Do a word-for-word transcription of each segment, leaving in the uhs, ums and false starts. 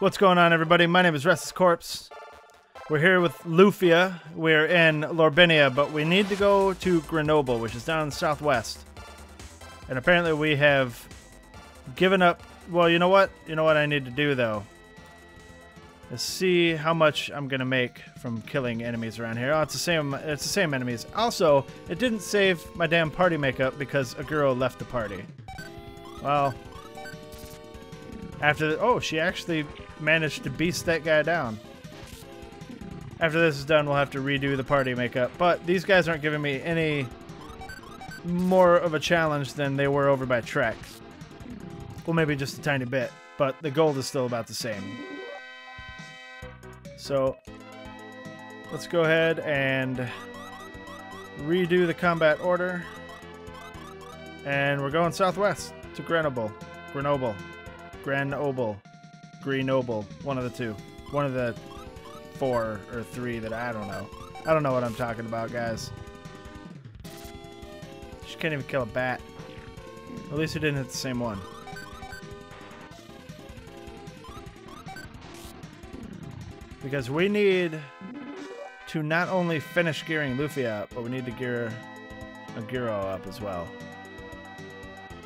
What's going on, everybody? My name is Restless Corpse. We're here with Lufia. We're in Lorbenia, but we need to go to Grenoble, which is down in the southwest. And apparently we have given up... Well, you know what? You know what I need to do, though? Let's see how much I'm going to make from killing enemies around here. Oh, it's the same It's the same enemies. Also, it didn't save my damn party makeup because a girl left the party. Well, after... The, oh, she actually managed to beast that guy down. After this is done, we'll have to redo the party makeup. But these guys aren't giving me any more of a challenge than they were over by Trex. Well, maybe just a tiny bit, but the gold is still about the same. So let's go ahead and redo the combat order. And we're going southwest to Grenoble. Grenoble. Grenoble. Grenoble. One of the two. One of the four or three that I don't know. I don't know what I'm talking about, guys. She can't even kill a bat. At least we didn't hit the same one. Because we need to not only finish gearing Lufia up, but we need to gear a Giro up as well.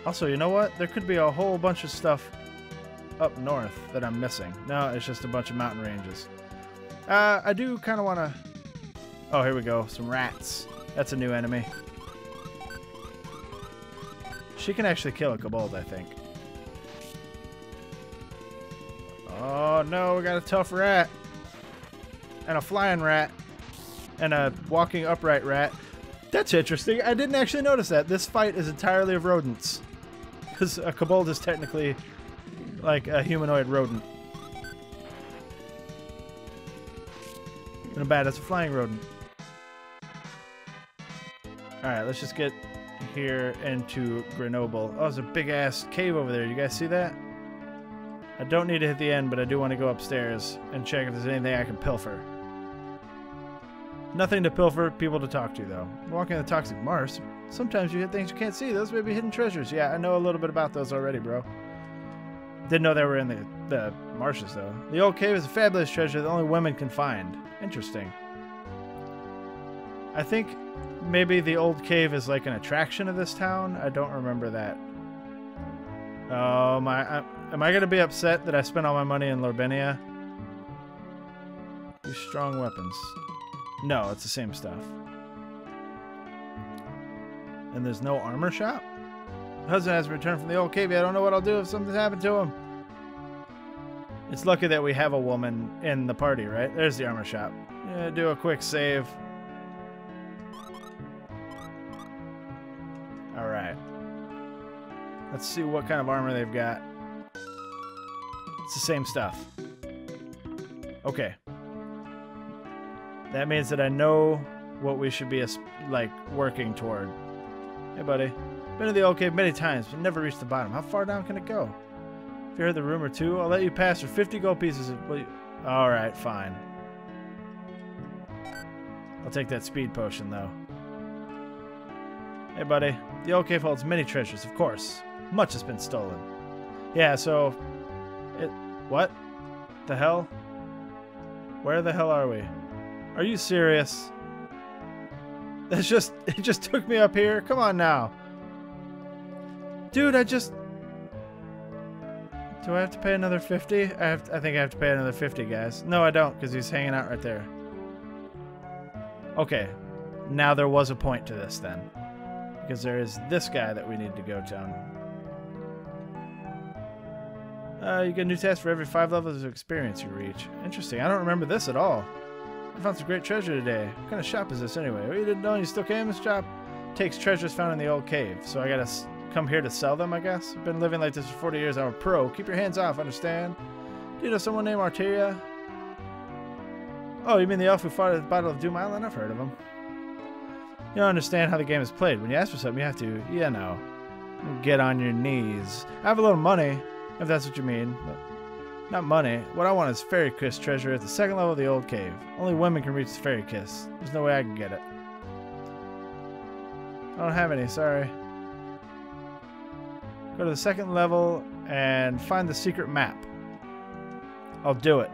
Also, you know what? There could be a whole bunch of stuff up north that I'm missing. No, it's just a bunch of mountain ranges. Uh, I do kind of want to... Oh, here we go. Some rats. That's a new enemy. She can actually kill a kobold, I think. Oh, no. We got a tough rat. And a flying rat, and a walking upright rat. That's interesting. I didn't actually notice that. This fight is entirely of rodents. Because a kobold is technically like a humanoid rodent. And a bat is a flying rodent. Alright, let's just get here into Grenoble. Oh, there's a big-ass cave over there. You guys see that? I don't need to hit the end, but I do want to go upstairs and check if there's anything I can pilfer. Nothing to pilfer, people to talk to, though. Walking the Toxic Mars, sometimes you hit things you can't see. Those may be hidden treasures. Yeah, I know a little bit about those already, bro. Didn't know they were in the, the marshes, though. The Old Cave is a fabulous treasure that only women can find. Interesting. I think maybe the Old Cave is like an attraction of this town. I don't remember that. Oh, um, my... I, am I going to be upset that I spent all my money in Lorbenia? These strong weapons. No, it's the same stuff. And there's no armor shop? My husband has returned from the Old Cave. I don't know what I'll do if something's happened to him. It's lucky that we have a woman in the party, right? There's the armor shop. Yeah, do a quick save. All right. Let's see what kind of armor they've got. It's the same stuff. Okay. That means that I know what we should be, like, working toward. Hey, buddy. Been to the Old Cave many times, but never reached the bottom. How far down can it go? If you heard the rumor, too, I'll let you pass for fifty gold pieces. You... All right, fine. I'll take that speed potion, though. Hey, buddy. The Old Cave holds many treasures, of course. Much has been stolen. Yeah, so... It, what? The hell? Where the hell are we? Are you serious? That's just... It just took me up here? Come on now. Dude, I just... Do I have to pay another fifty? I, have to, I think I have to pay another fifty, guys. No, I don't, because he's hanging out right there. Okay. Now there was a point to this, then. Because there is this guy that we need to go down. Uh, you get a new task for every five levels of experience you reach. Interesting. I don't remember this at all. I found some great treasure today. What kind of shop is this anyway? Well, you didn't know you still came. This shop takes treasures found in the Old Cave. So I gotta s come here to sell them, I guess? I've been living like this for forty years. I'm a pro. Keep your hands off, understand? Do you know someone named Artea? Oh, you mean the elf who fought at the Battle of Doom Island? I've heard of him. You don't understand how the game is played. When you ask for something, you have to, you know, get on your knees. I have a little money. If that's what you mean, but not money. What I want is Fairy Kiss treasure at the second level of the Old Cave. Only women can reach the Fairy Kiss. There's no way I can get it. I don't have any, sorry. Go to the second level and find the secret map. I'll do it.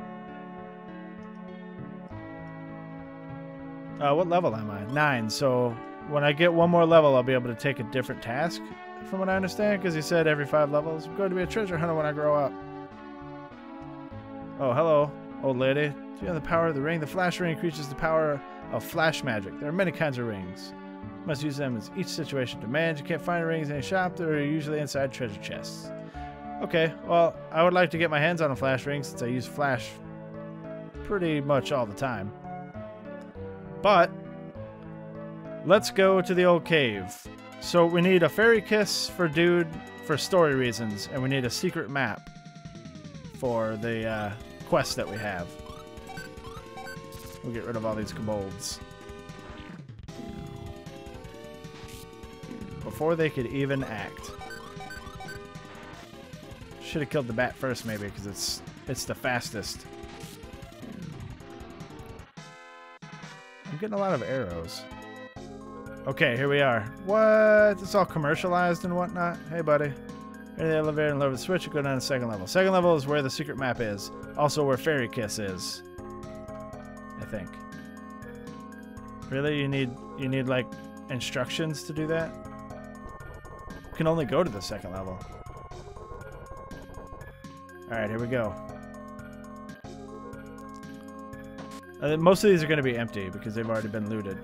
Uh, what level am I? Nine. So when I get one more level, I'll be able to take a different task, from what I understand, because he said every five levels. I'm going to be a treasure hunter when I grow up. Oh, hello, old lady. Do you have the power of the ring? The flash ring increases the power of flash magic. There are many kinds of rings. You must use them as each situation demands. You can't find rings in any shop. They're usually inside treasure chests. Okay, well, I would like to get my hands on a flash ring since I use flash pretty much all the time. But let's go to the old cave. So we need a fairy kiss for dude for story reasons, and we need a secret map for the uh, quest that we have. We'll get rid of all these kobolds before they could even act. Should have killed the bat first, maybe, because it's it's the fastest. I'm getting a lot of arrows. Okay, here we are. What? It's all commercialized and whatnot. Hey, buddy. Go to the elevator and lower the switch and go down to the second level. Second level is where the secret map is. Also where Fairy Kiss is, I think. Really? You need, you need like, instructions to do that? You can only go to the second level. Alright, here we go. Uh, most of these are going to be empty because they've already been looted.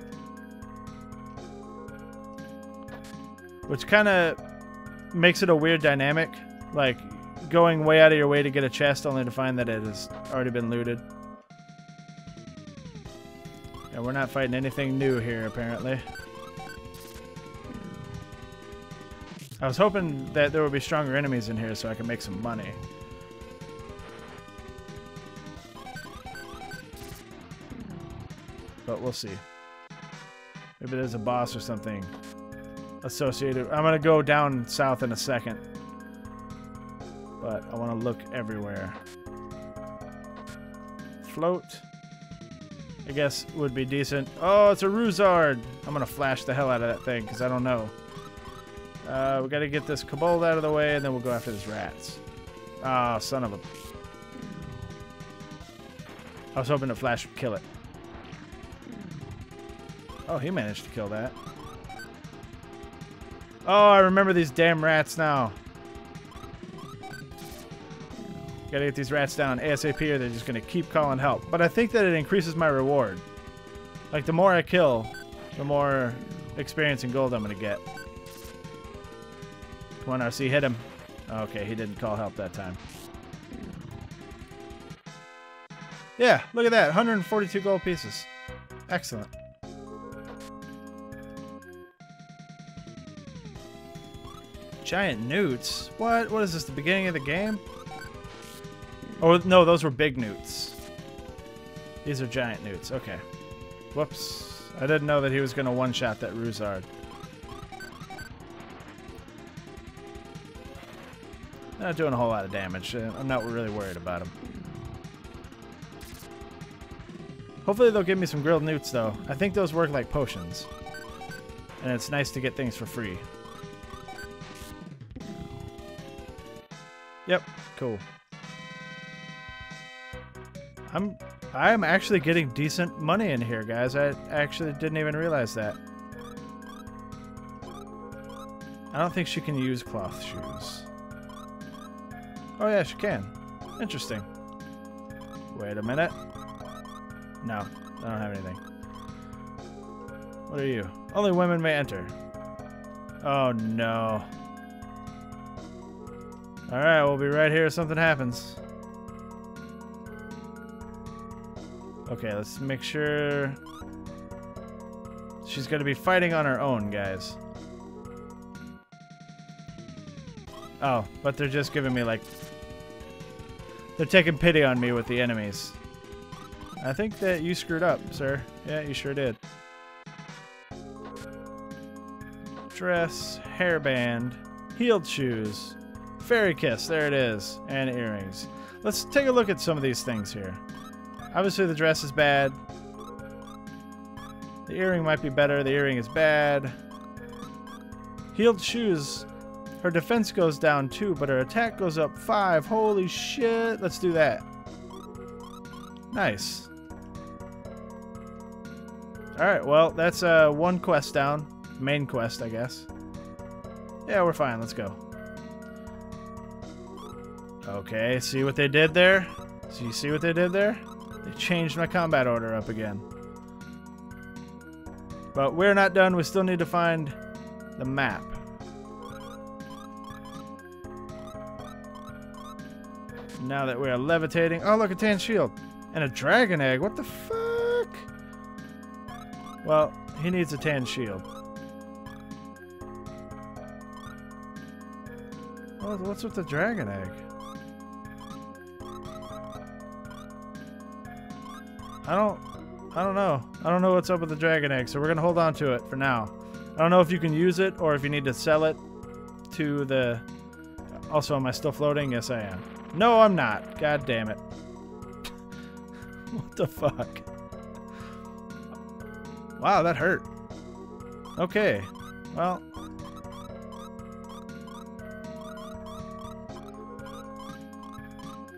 Which kind of makes it a weird dynamic. Like, going way out of your way to get a chest only to find that it has already been looted. And we're not fighting anything new here, apparently. I was hoping that there would be stronger enemies in here so I could make some money. But we'll see. Maybe there's a boss or something associated. I'm gonna go down south in a second, but I want to look everywhere. Float, I guess, would be decent. Oh, it's a Roozard. I'm gonna flash the hell out of that thing because I don't know. Uh, we gotta get this kobold out of the way, and then we'll go after these rats. Ah, oh, son of a! I was hoping the flash would kill it. Oh, he managed to kill that. Oh, I remember these damn rats now. Gotta get these rats down ASAP or they're just gonna keep calling help. But I think that it increases my reward. Like, the more I kill, the more experience and gold I'm gonna get. Come on, R C, hit him. Okay, he didn't call help that time. Yeah, look at that, one hundred forty-two gold pieces. Excellent. Giant newts? What? What is this, the beginning of the game? Oh, no, those were big newts. These are giant newts. Okay. Whoops. I didn't know that he was going to one-shot that Roozard. Not doing a whole lot of damage. I'm not really worried about him. Hopefully they'll give me some grilled newts, though. I think those work like potions. And it's nice to get things for free. Yep, cool. I'm I'm actually getting decent money in here, guys. I actually didn't even realize that. I don't think she can use cloth shoes. Oh yeah, she can. Interesting. Wait a minute. No, I don't have anything. What are you? Only women may enter. Oh no. Alright, we'll be right here if something happens. Okay, let's make sure... She's going to be fighting on her own, guys. Oh, but they're just giving me, like... They're taking pity on me with the enemies. I think that you screwed up, sir. Yeah, you sure did. Dress, hairband, heeled shoes... Fairy Kiss, there it is, and earrings. Let's take a look at some of these things here. Obviously the dress is bad. The earring might be better, the earring is bad. Heeled shoes, her defense goes down two, but her attack goes up five. Holy shit, let's do that. Nice. Alright, well, that's uh, one quest down. Main quest, I guess. Yeah, we're fine. Let's go. Okay, see what they did there? So you see what they did there? They changed my combat order up again. But we're not done. We still need to find the map. Now that we are levitating. Oh, look, a tan shield. And a dragon egg. What the fuck? Well, he needs a tan shield. What's with the dragon egg? I don't... I don't know. I don't know what's up with the dragon egg, so we're going to hold on to it for now. I don't know if you can use it or if you need to sell it to the... Also, am I still floating? Yes, I am. No, I'm not. God damn it. What the fuck? Wow, that hurt. Okay. Well...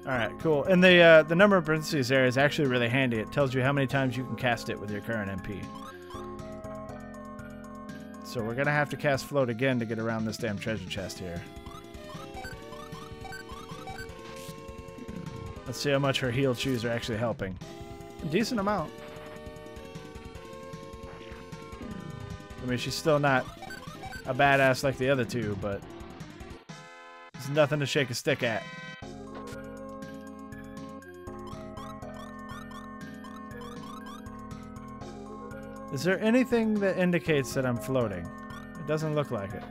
Alright, cool. And the uh, the number of parentheses there is actually really handy. It tells you how many times you can cast it with your current M P. So we're going to have to cast Float again to get around this damn treasure chest here. Let's see how much her heal shoes are actually helping. A decent amount. I mean, she's still not a badass like the other two, but there's nothing to shake a stick at. Is there anything that indicates that I'm floating? It doesn't look like it.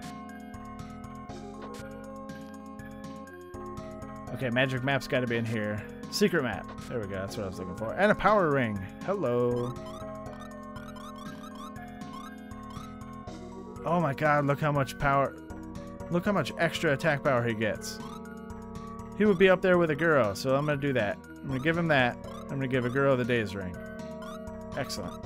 Okay, magic map's got to be in here. Secret map. There we go. That's what I was looking for. And a power ring. Hello. Oh my god, look how much power... Look how much extra attack power he gets. He would be up there with a Giro, so I'm going to do that. I'm going to give him that. I'm going to give a Giro the Daze Ring. Excellent.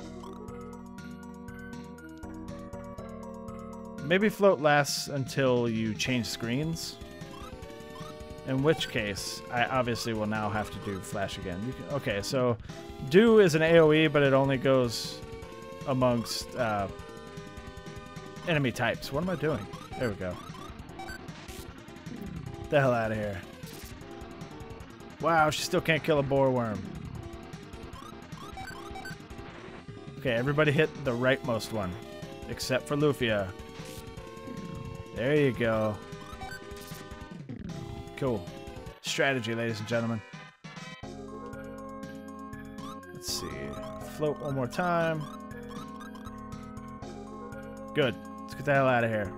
Maybe float lasts until you change screens. In which case, I obviously will now have to do flash again. You can, okay, so do is an AoE, but it only goes amongst uh, enemy types. What am I doing? There we go. Get the hell out of here. Wow, she still can't kill a boar worm. Okay, everybody hit the rightmost one, except for Lufia. There you go. Cool. Strategy, ladies and gentlemen. Let's see. Float one more time. Good. Let's get the hell out of here.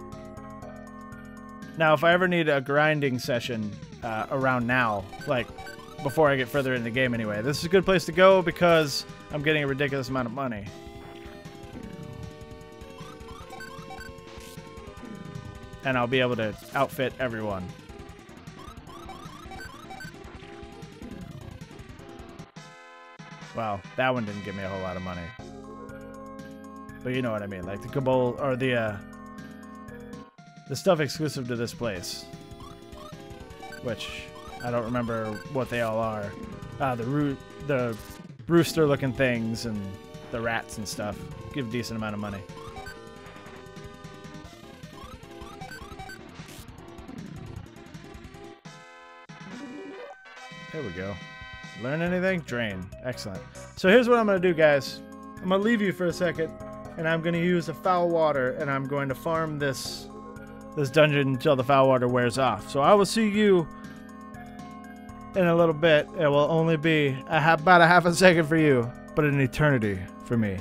Now, if I ever need a grinding session uh, around now, like before I get further in the game anyway, this is a good place to go because I'm getting a ridiculous amount of money. And I'll be able to outfit everyone. Wow, that one didn't give me a whole lot of money. But you know what I mean, like the Kabul or the uh, the stuff exclusive to this place, which I don't remember what they all are. Uh, the root, the rooster-looking things, and the rats and stuff give a decent amount of money. There we go. Learn anything? Drain. Excellent. So here's what I'm going to do, guys. I'm going to leave you for a second, and I'm going to use a foul water, and I'm going to farm this this dungeon until the foul water wears off. So I will see you in a little bit. It will only be a, about a half a second for you, but an eternity for me.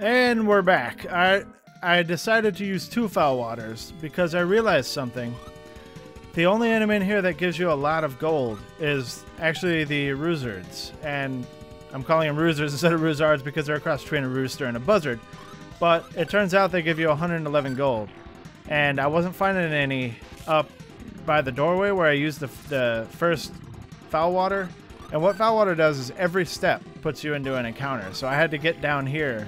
And we're back. I, I decided to use two foul waters because I realized something. The only enemy in here that gives you a lot of gold is actually the Roozards. And I'm calling them Roozards instead of Roozards because they're a cross between a rooster and a buzzard. But it turns out they give you one hundred eleven gold. And I wasn't finding any up by the doorway where I used the, the first foul water. And what foul water does is every step puts you into an encounter. So I had to get down here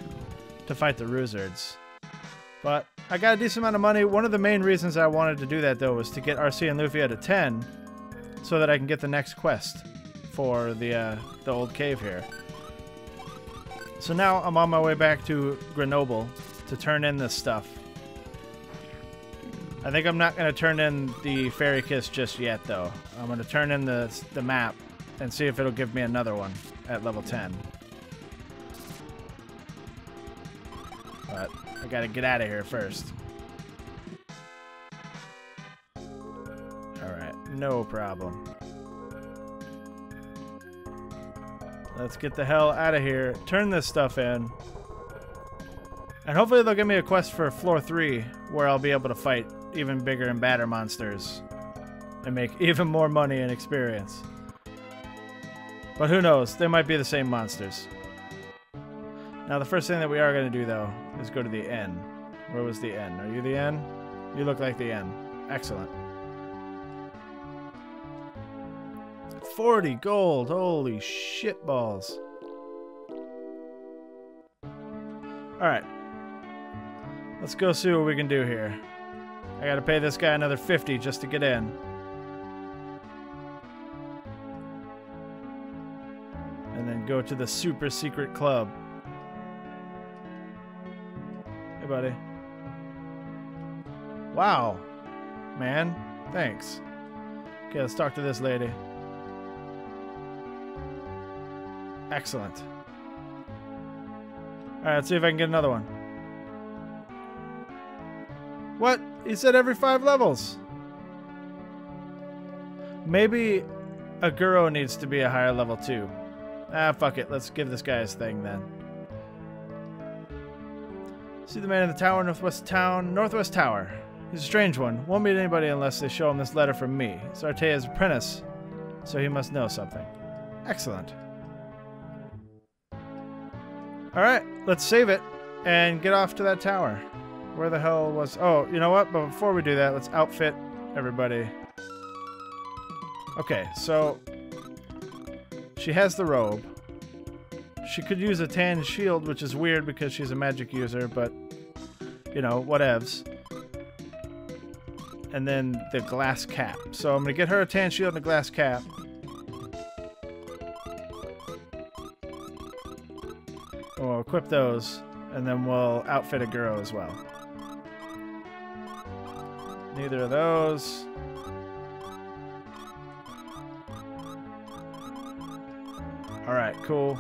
to fight the Roozards. But I got a decent amount of money. One of the main reasons I wanted to do that, though, was to get R C and Lufia to ten so that I can get the next quest for the uh, the old cave here. So now I'm on my way back to Grenoble to turn in this stuff. I think I'm not going to turn in the Fairy Kiss just yet, though. I'm going to turn in the, the map and see if it'll give me another one at level ten. But I got to get out of here first. Alright, no problem. Let's get the hell out of here. Turn this stuff in. And hopefully they'll give me a quest for floor three where I'll be able to fight even bigger and badder monsters and make even more money and experience. But who knows? They might be the same monsters. Now the first thing that we are going to do though is go to the inn. Where was the inn? Are you the inn? You look like the inn. Excellent. forty gold. Holy shit balls. Alright. Let's go see what we can do here. I gotta pay this guy another fifty just to get in. And then go to the super secret club. Hey, buddy. Wow. Man, thanks. Okay, let's talk to this lady. Excellent. Alright, let's see if I can get another one. What? He said every five levels. Maybe a Giro needs to be a higher level too. Ah, fuck it. Let's give this guy his thing then. See the man in the tower, northwest town, northwest tower. He's a strange one. Won't meet anybody unless they show him this letter from me. It's Artea's apprentice, so he must know something. Excellent. All right, let's save it and get off to that tower. Where the hell was... Oh, you know what? But before we do that, let's outfit everybody. Okay, so... she has the robe. She could use a tan shield, which is weird because she's a magic user, but... you know, whatevs. And then the glass cap. So I'm going to get her a tan shield and a glass cap. And we'll equip those. And then we'll outfit a girl as well. Neither of those. Alright, cool.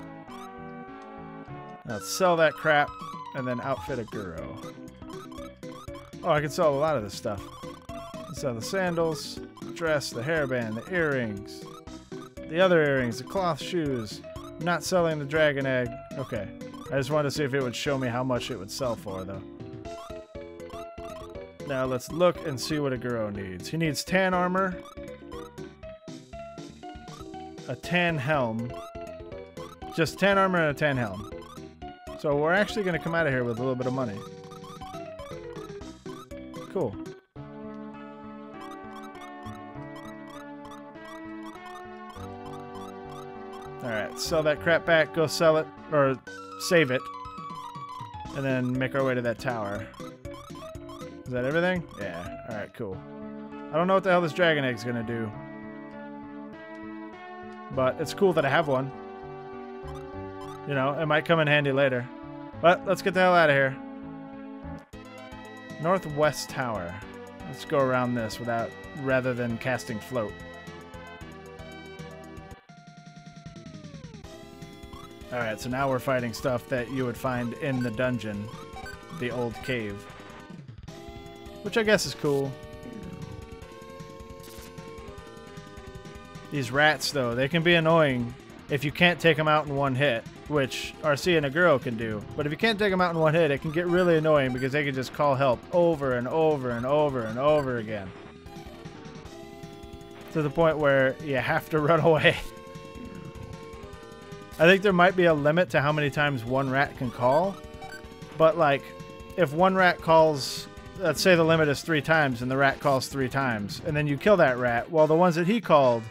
Let's sell that crap and then outfit a Giro. Oh, I can sell a lot of this stuff. Sell the sandals, the dress, the hairband, the earrings, the other earrings, the cloth shoes. I'm not selling the dragon egg. Okay. I just wanted to see if it would show me how much it would sell for, though. Now let's look and see what a Giro needs. He needs tan armor, a tan helm, just tan armor and a tan helm. So we're actually going to come out of here with a little bit of money. Cool. Alright, sell that crap back, go sell it, or save it, and then make our way to that tower. Is that everything? Yeah. Alright, cool. I don't know what the hell this dragon egg's gonna do. But it's cool that I have one. You know, it might come in handy later. But let's get the hell out of here. Northwest Tower. Let's go around this without, rather than casting float. Alright, so now we're fighting stuff that you would find in the dungeon. The old cave. Which I guess is cool. These rats, though, they can be annoying if you can't take them out in one hit, which Artea and a girl can do. But if you can't take them out in one hit, it can get really annoying because they can just call help over and over and over and over again. To the point where you have to run away. I think there might be a limit to how many times one rat can call. But, like, if one rat calls... let's say the limit is three times and the rat calls three times and then you kill that rat. Well, the ones that he called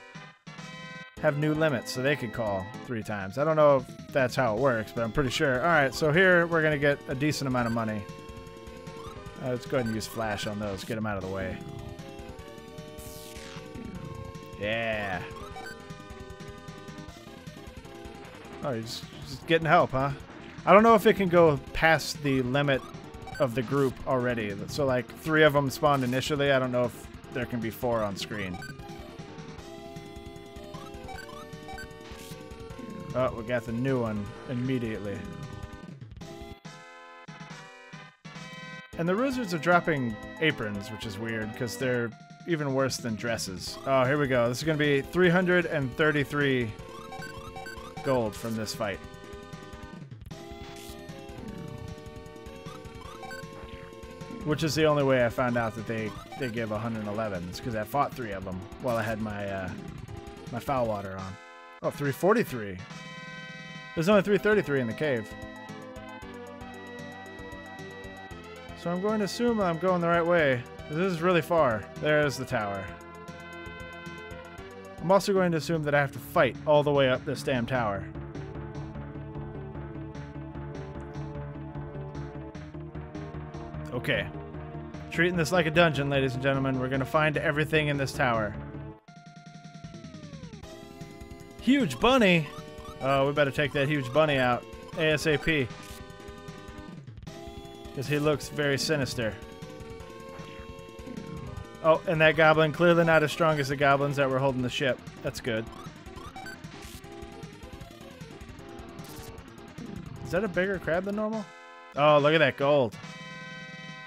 have new limits, so they could call three times. I don't know if that's how it works, but I'm pretty sure. Alright, so here we're gonna get a decent amount of money. Uh, let's go ahead and use flash on those, get them out of the way. Yeah. Oh, he's just getting help, huh? I don't know if it can go past the limit of the group already. So, like, three of them spawned initially. I don't know if there can be four on screen. Oh, we got the new one immediately. And the Roozards are dropping aprons, which is weird, because they're even worse than dresses. Oh, here we go. This is going to be three hundred thirty-three gold from this fight. Which is the only way I found out that they, they give one hundred eleven. It's because I fought three of them while I had my, uh, my foul water on. Oh, three forty-three. There's only three thirty-three in the cave. So I'm going to assume I'm going the right way. This is really far. There's the tower. I'm also going to assume that I have to fight all the way up this damn tower. Okay. Treating this like a dungeon, ladies and gentlemen. We're going to find everything in this tower. Huge bunny! Oh, we better take that huge bunny out. ASAP. Because he looks very sinister. Oh, and that goblin, clearly not as strong as the goblins that were holding the ship. That's good. Is that a bigger crab than normal? Oh, look at that gold.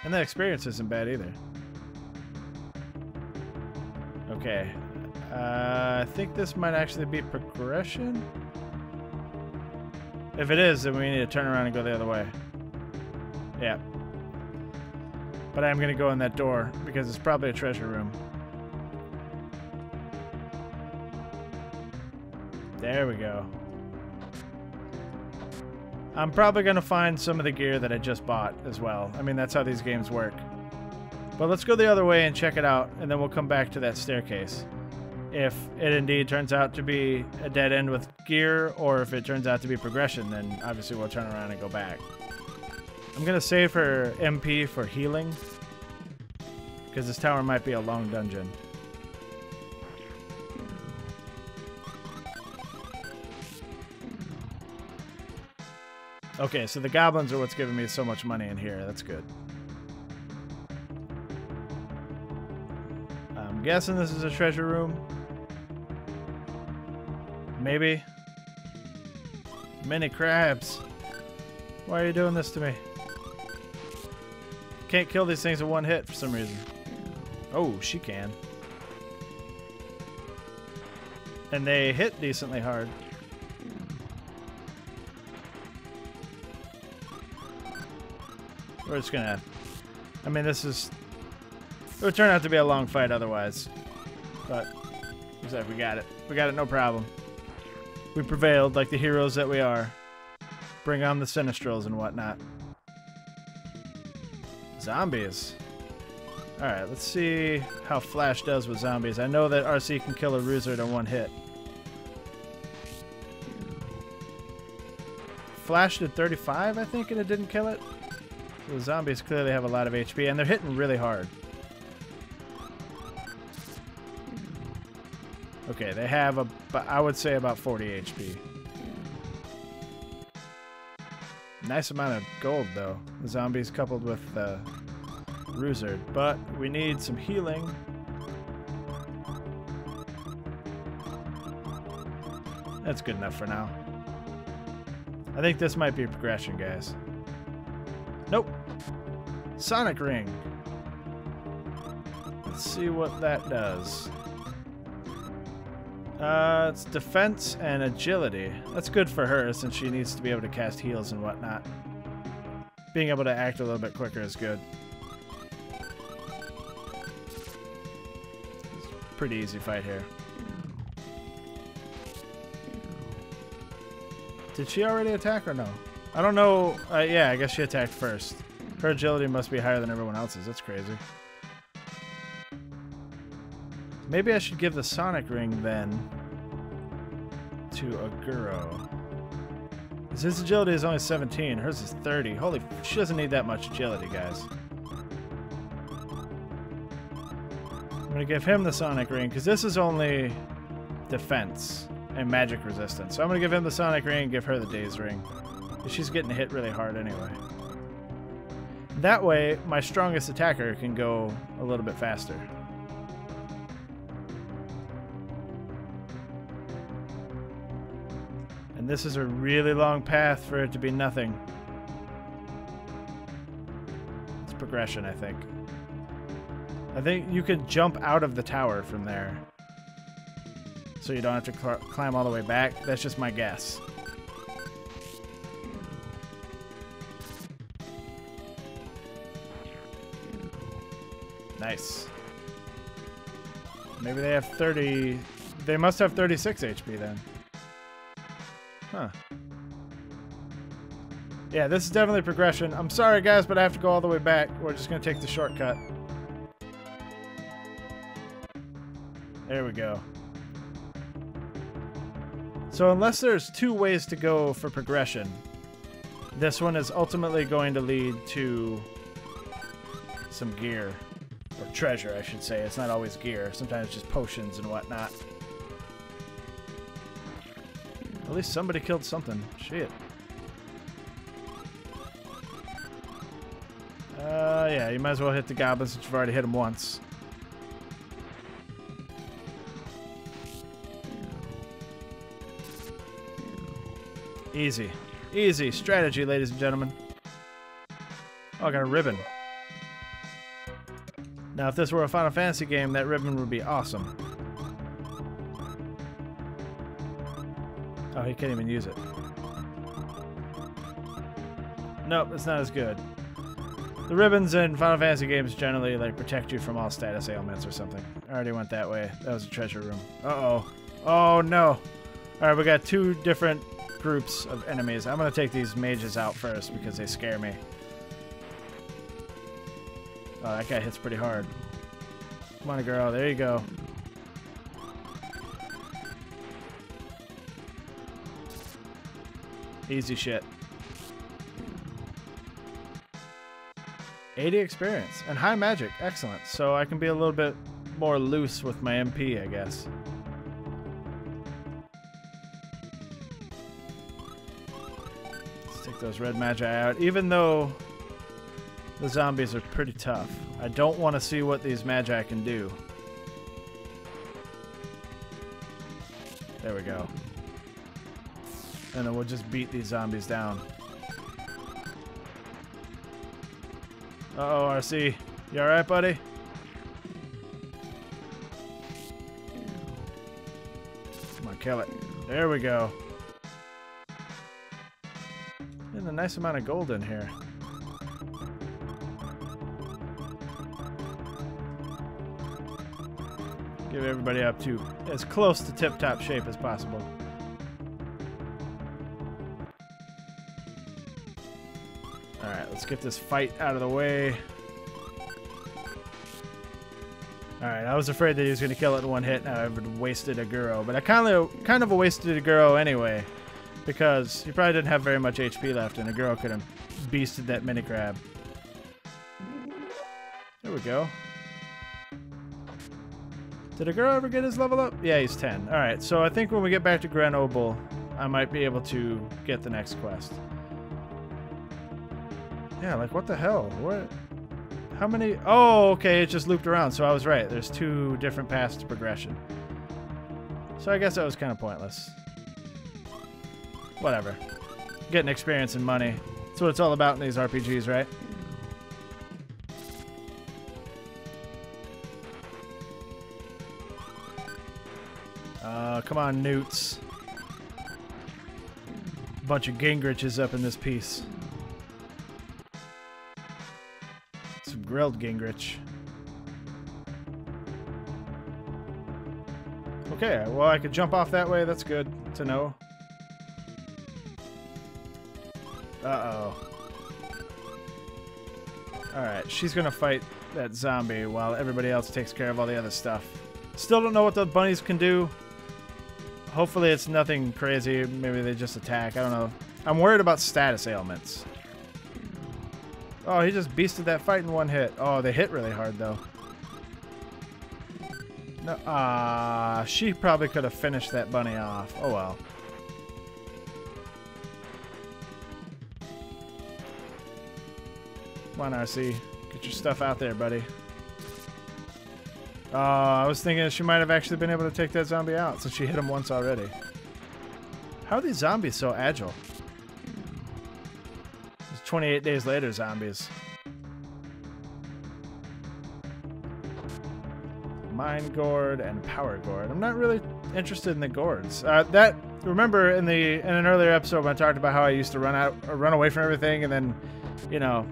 And that experience isn't bad either. Okay. Uh, I think this might actually be progression. If it is, then we need to turn around and go the other way. Yeah. But I'm going to go in that door because it's probably a treasure room. There we go. I'm probably going to find some of the gear that I just bought as well. I mean, that's how these games work. But let's go the other way and check it out, and then we'll come back to that staircase. If it indeed turns out to be a dead end with gear, or if it turns out to be progression, then obviously we'll turn around and go back. I'm going to save her M P for healing, because this tower might be a long dungeon. Okay, so the goblins are what's giving me so much money in here. That's good. I'm guessing this is a treasure room. Maybe. Many crabs. Why are you doing this to me? Can't kill these things in one hit for some reason. Oh, she can. And they hit decently hard. We're just gonna... I mean, this is... It would turn out to be a long fight otherwise. But, looks like we got it. We got it, no problem. We prevailed like the heroes that we are. Bring on the Sinistrals and whatnot. Zombies. Alright, let's see how Flash does with zombies. I know that R C can kill a Roozard in one hit. Flash did thirty-five, I think, and it didn't kill it. The zombies clearly have a lot of H P, and they're hitting really hard. Okay, they have, a, I would say, about forty H P. Nice amount of gold, though. The zombies coupled with the Roozard. But we need some healing. That's good enough for now. I think this might be progression, guys. Nope. Sonic Ring. Let's see what that does. Uh, it's defense and agility. That's good for her since she needs to be able to cast heals and whatnot. Being able to act a little bit quicker is good. It's a pretty easy fight here. Did she already attack or no? I don't know. Uh, yeah, I guess she attacked first. Her agility must be higher than everyone else's. That's crazy. Maybe I should give the Sonic Ring, then, to a Giro. Because his agility is only seventeen. Hers is thirty. Holy f- she doesn't need that much agility, guys. I'm going to give him the Sonic Ring, because this is only defense and magic resistance. So I'm going to give him the Sonic Ring and give her the Daze Ring. She's getting hit really hard anyway. That way, my strongest attacker can go a little bit faster. And this is a really long path for it to be nothing. It's progression, I think. I think you could jump out of the tower from there. So you don't have to cl- climb all the way back. That's just my guess. Nice. Maybe they have thirty... They must have thirty-six H P then. Huh. Yeah, this is definitely progression. I'm sorry, guys, but I have to go all the way back. We're just going to take the shortcut. There we go. So unless there's two ways to go for progression, this one is ultimately going to lead to some gear. Or treasure, I should say. It's not always gear. Sometimes just potions and whatnot. At least somebody killed something. Shit. Uh, yeah, you might as well hit the goblins since you've already hit them once. Easy. Easy strategy, ladies and gentlemen. Oh, I got a ribbon. Now, if this were a Final Fantasy game, that ribbon would be awesome. Oh, he can't even use it. Nope, it's not as good. The ribbons in Final Fantasy games generally like protect you from all status ailments or something. I already went that way. That was a treasure room. Uh-oh. Oh, no. All right, we got two different groups of enemies. I'm going to take these mages out first because they scare me. Oh, that guy hits pretty hard. Come on, girl. There you go. Easy shit. eighty experience and high magic. Excellent. So I can be a little bit more loose with my M P, I guess. Let's take those red magi out. Even though... the zombies are pretty tough. I don't want to see what these magi can do. There we go. And then we'll just beat these zombies down. Uh-oh, R C. You alright, buddy? Come on, kill it. There we go. And a nice amount of gold in here. Give everybody up to as close to tip-top shape as possible. Alright, let's get this fight out of the way. Alright, I was afraid that he was going to kill it in one hit and I would have wasted a Giro, but I kind of, kind of wasted a Giro anyway because he probably didn't have very much H P left and a Giro could have beasted that mini crab. There we go. Did a girl ever get his level up? Yeah, he's ten. All right, so I think when we get back to Grenoble, I might be able to get the next quest. Yeah, like, what the hell? What? How many? Oh, okay, it just looped around, so I was right. There's two different paths to progression. So I guess that was kind of pointless. Whatever. Getting experience and money. That's what it's all about in these R P Gs, right? Uh, come on, newts. Bunch of gingriches up in this piece. Some grilled gingrich. Okay, well, I could jump off that way. That's good to know. Uh-oh. Alright, she's gonna fight that zombie while everybody else takes care of all the other stuff. Still don't know what the bunnies can do. Hopefully it's nothing crazy. Maybe they just attack. I don't know. I'm worried about status ailments. Oh, he just beasted that fight in one hit. Oh, they hit really hard, though. No, ah, uh, she probably could have finished that bunny off. Oh well. Come on, R C. Get your stuff out there, buddy. Oh, uh, I was thinking she might have actually been able to take that zombie out since she hit him once already. How are these zombies so agile? It's twenty-eight days later, zombies. Mine gourd and power gourd. I'm not really interested in the gourds. Uh, that remember in the in an earlier episode when I talked about how I used to run out, or run away from everything, and then, you know,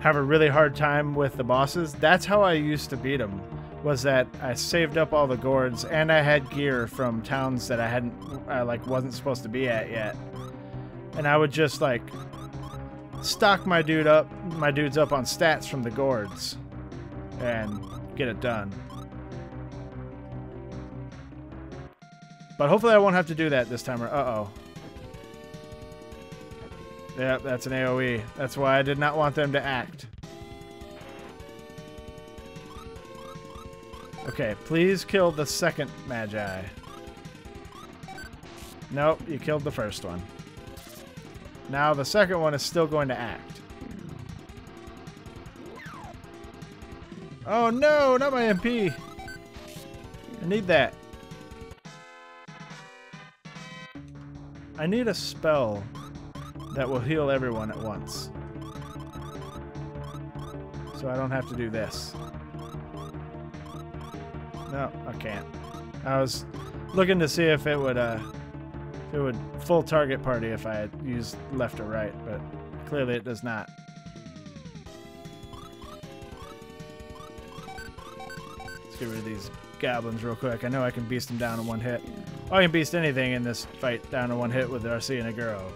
have a really hard time with the bosses. That's how I used to beat them. Was that I saved up all the gourds and I had gear from towns that I hadn't, I like wasn't supposed to be at yet, and I would just like stock my dude up, my dudes up on stats from the gourds, and get it done. But hopefully I won't have to do that this time. Or uh oh. Yep, that's an A O E. That's why I did not want them to act. Okay, please kill the second Magi. Nope, you killed the first one. Now the second one is still going to act. Oh no, not my M P! I need that. I need a spell that will heal everyone at once, so I don't have to do this. No, I can't. I was looking to see if it would, uh, if it would full target party if I had used left or right, but clearly it does not. Let's get rid of these goblins real quick. I know I can beast them down in one hit. Oh, I can beast anything in this fight down in one hit with R C and a Giro.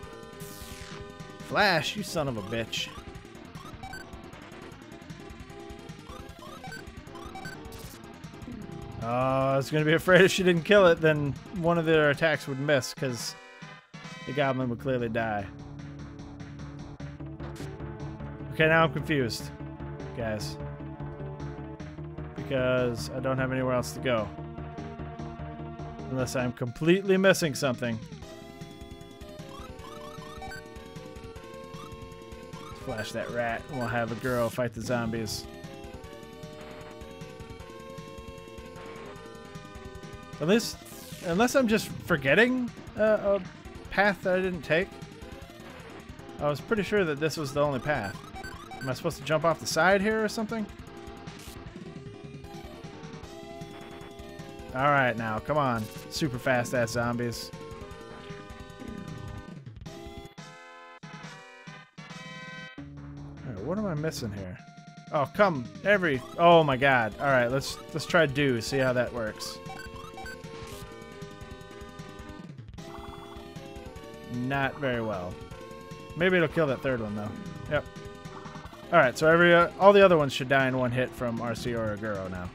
Flash, you son of a bitch. Oh, I was going to be afraid if she didn't kill it, then one of their attacks would miss, because the goblin would clearly die. Okay, now I'm confused, guys. Because I don't have anywhere else to go. Unless I'm completely missing something. Flash that rat, and we'll have a girl fight the zombies. Unless, unless I'm just forgetting uh, a path that I didn't take. I was pretty sure that this was the only path. Am I supposed to jump off the side here or something? All right, now, come on. Super fast-ass zombies. All right, what am I missing here? Oh, come every... Oh, my God. All right, let's, let's try do, see how that works. Not very well. Maybe it'll kill that third one, though. Yep. All right, so every uh, all the other ones should die in one hit from R C or Giro now.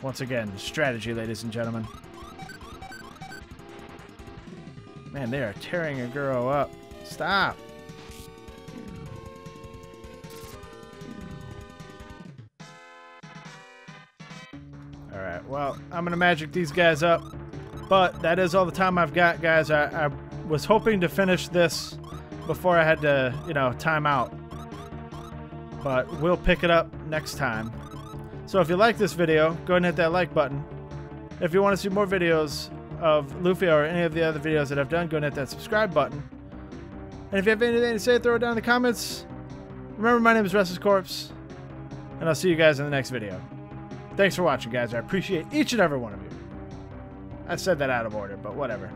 Once again, strategy, ladies and gentlemen. Man, they are tearing a Giro up. Stop. All right, well, I'm going to magic these guys up. But that is all the time I've got, guys. I, I was hoping to finish this before I had to, you know, time out. But we'll pick it up next time. So if you like this video, go ahead and hit that like button. If you want to see more videos of Lufia or any of the other videos that I've done, go ahead and hit that subscribe button. And if you have anything to say, throw it down in the comments. Remember, my name is Restless Corpse, and I'll see you guys in the next video. Thanks for watching, guys. I appreciate each and every one of you. I said that out of order, but whatever.